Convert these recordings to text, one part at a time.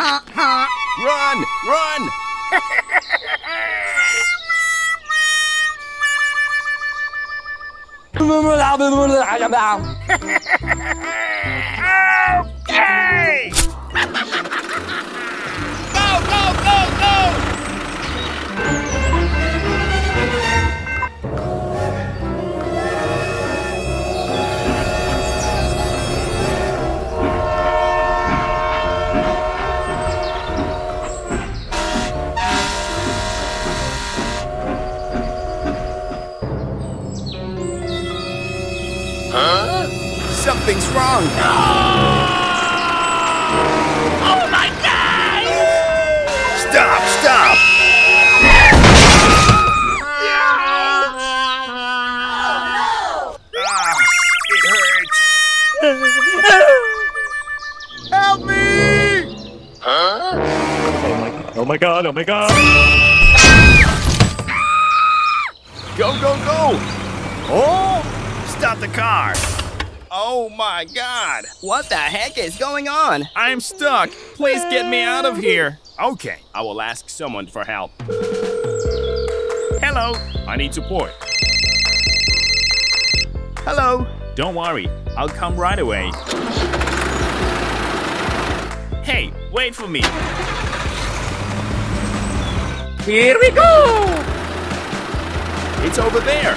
Run! Run! Okay! Go, go, go, go! Something's wrong. Oh! Oh my God! Stop! Stop! Oh no! Ah, it hurts. Help me! Huh? Oh my God! Oh my God! Go! Go! Go! Oh! Stop the car! Oh my God! What the heck is going on? I'm stuck. Please get me out of here. Okay, I will ask someone for help. Hello, I need support. Hello. Don't worry, I'll come right away. Hey, wait for me. Here we go! It's over there.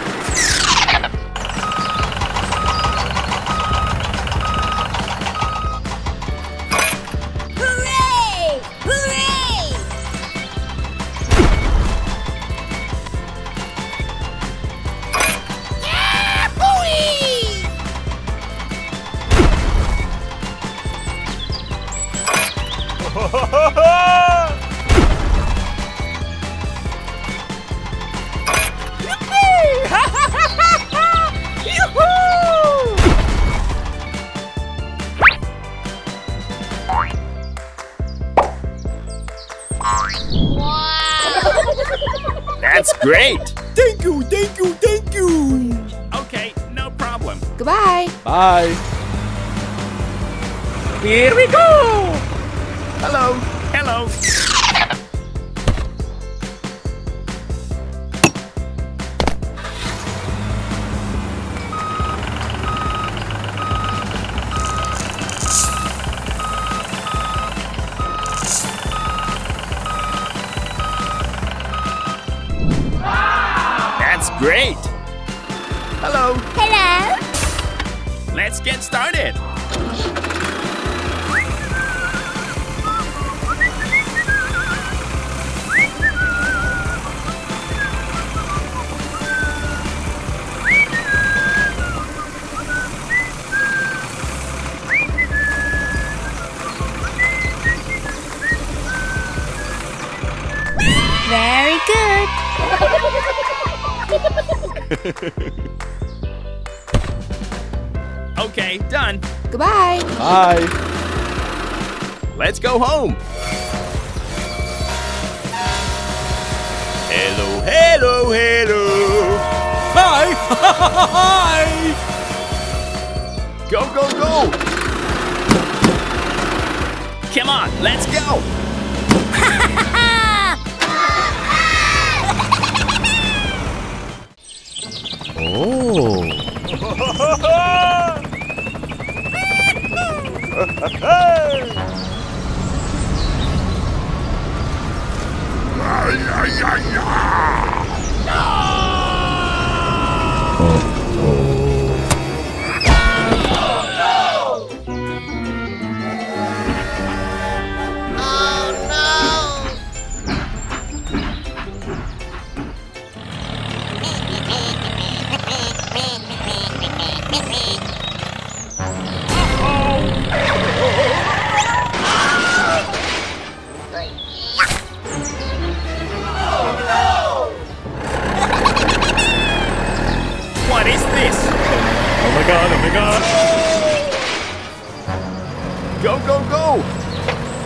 That's great! Thank you, thank you, thank you! Okay, no problem. Goodbye. Bye. Here we go! Hello, hello. Great! Hello! Hello! Let's get started! Very good! Okay, done. Goodbye. Bye. Let's go home. Hello, hello, hello. Bye. Hi. Go, go, go. Come on, let's go. Oh! Go, go, go!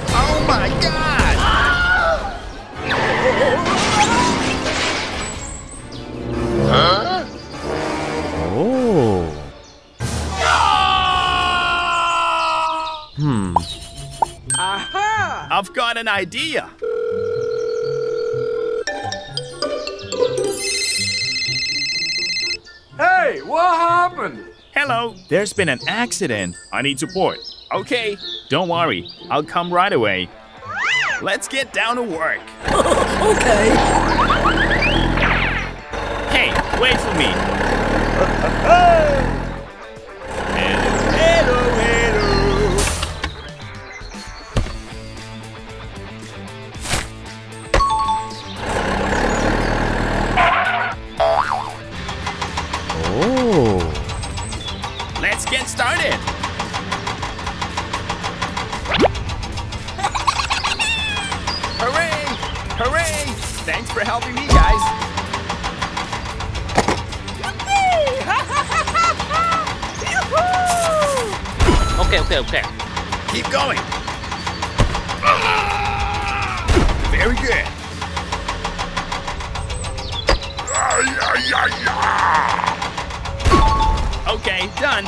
Oh my God! Huh? Oh. No! Hmm. Aha! I've got an idea. Hey, what happened? Hello, there's been an accident. I need support. Okay, don't worry. I'll come right away. Let's get down to work. Okay. Hey, wait for me. Hello, hello, hello. Oh. Let's get started. Hooray! Thanks for helping me, guys. Okay. Keep going. Very good. Okay, done.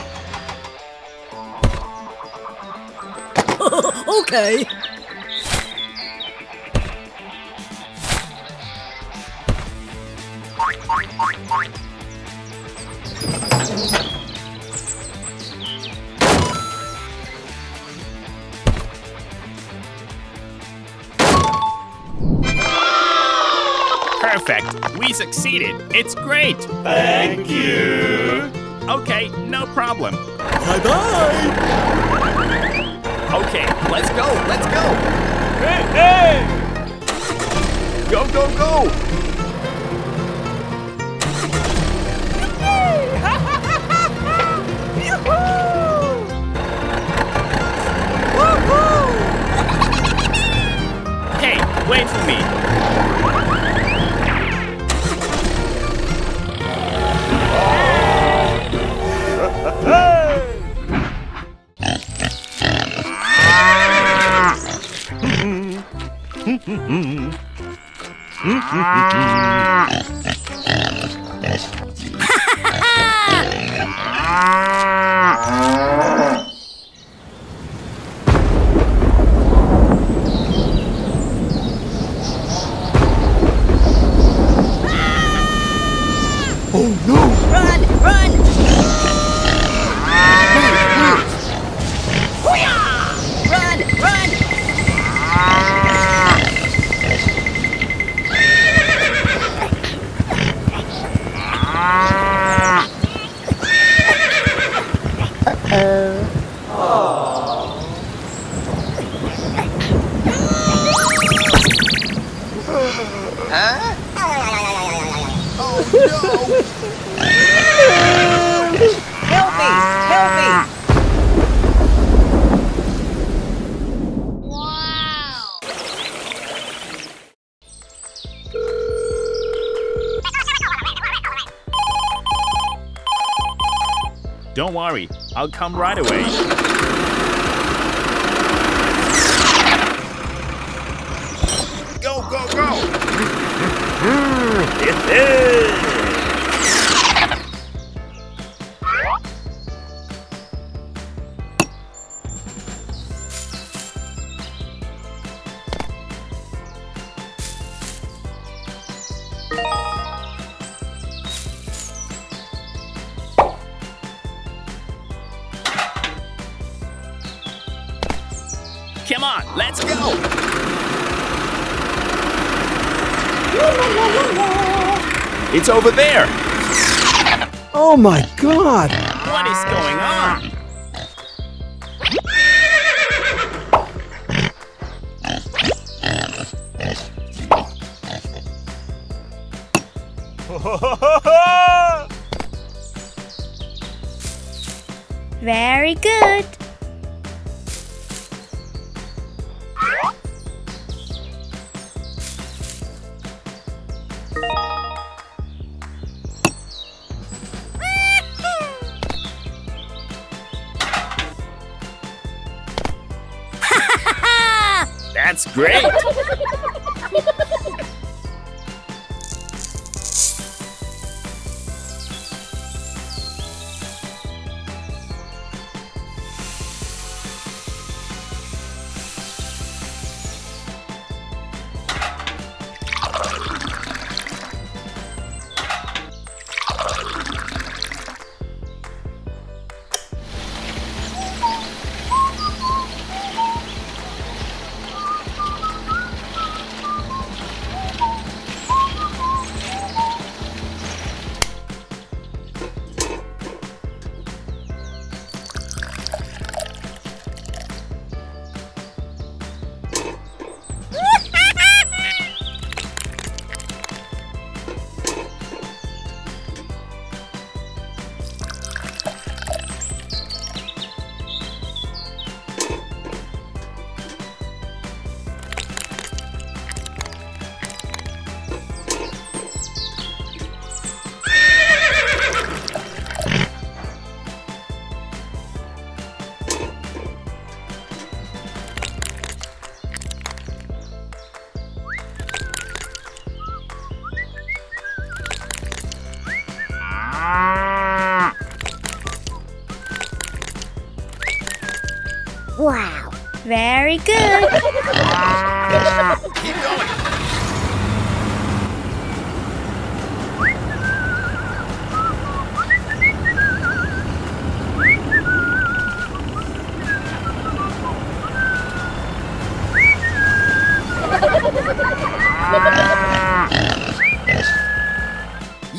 Okay. Perfect. We succeeded. It's great. Thank you. Okay, no problem. Bye-bye. Okay, let's go. Let's go. Hey! Go, go, go. Hey, wait for me. Don't worry, I'll come right away. Go, go, go! Come on, let's go! It's over there! Oh my God! What is going on? Very good! That's great! very good. Keep going.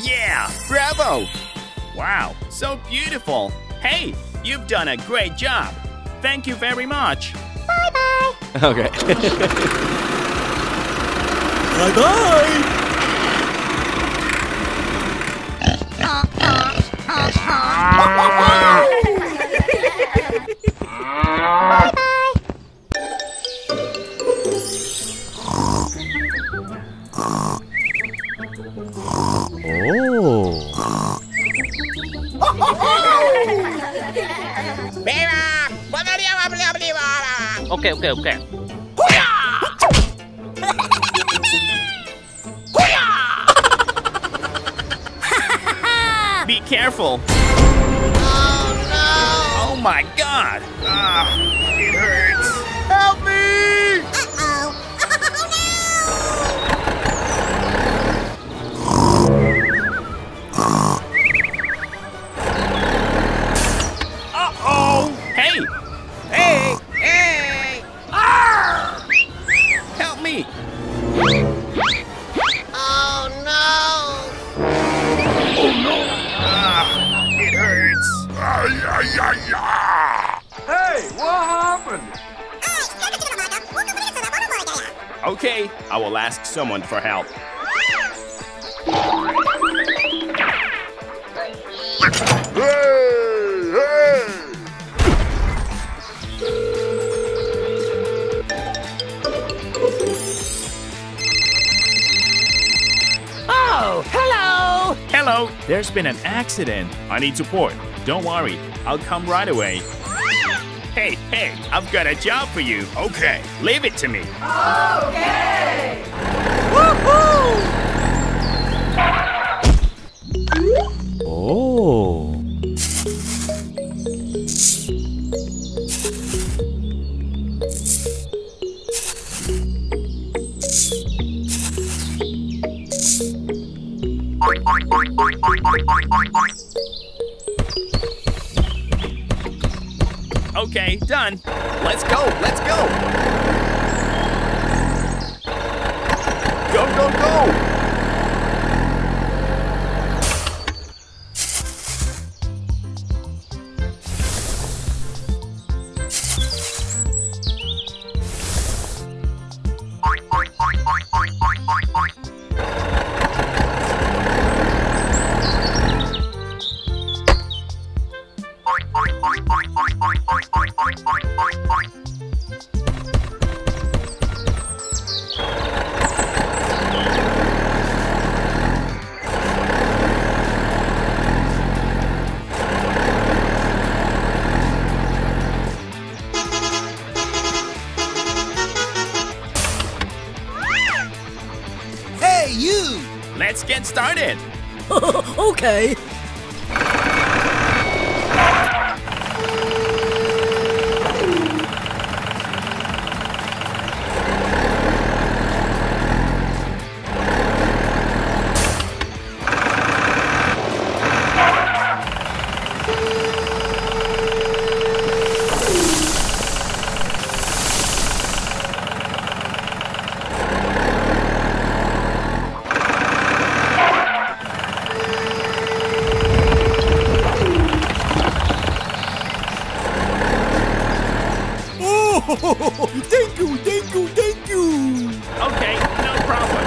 Yeah, bravo. Wow, so beautiful. Hey, you've done a great job. Thank you very much. Bye-bye. Okay. Bye-bye. Bye-bye. Oh. Okay. Be careful. Oh no! Oh my God! It hurts. Help me! Okay, I will ask someone for help. Oh, hello! Hello, there's been an accident. I need support. Don't worry, I'll come right away. Hey, I've got a job for you. Okay. Leave it to me. Okay! Woohoo! Oh. Okay, done. Let's go. Go. Let's get started. Okay. Thank you. Okay, no problem.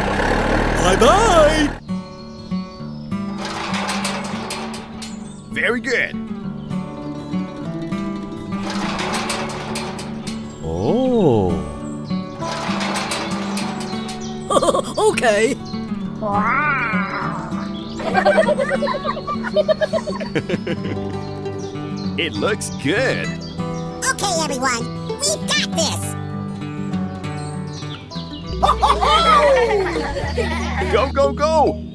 Bye-bye. Very good. Oh. Okay. It looks good. Okay, everyone, we've got this. Go!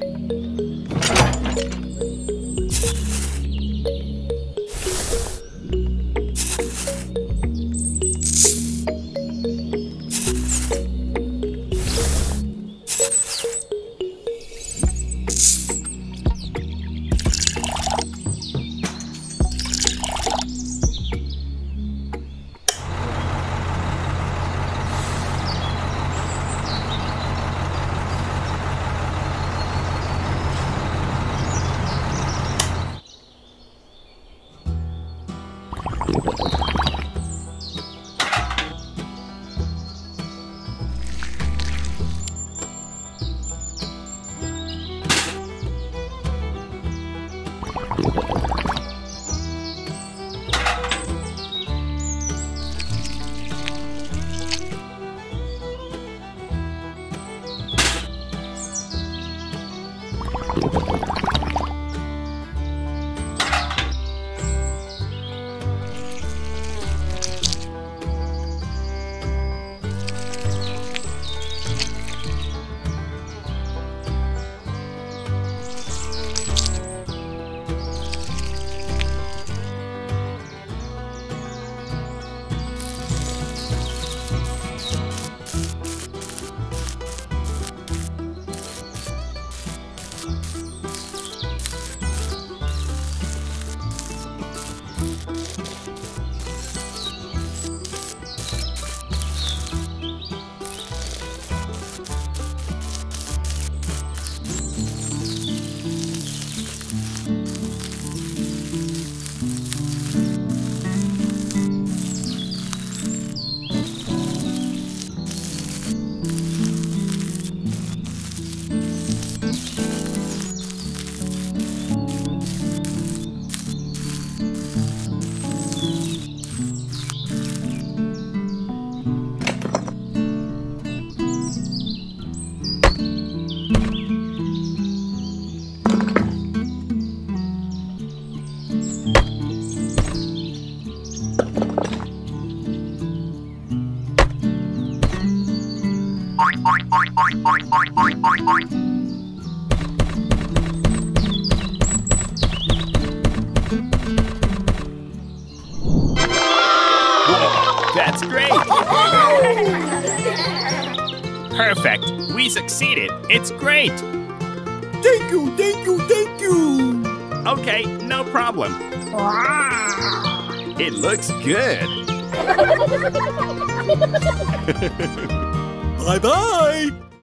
Whoa, that's great! Perfect! We succeeded! It's great! Thank you, thank you, thank you! Okay, no problem. It looks good. Bye-bye!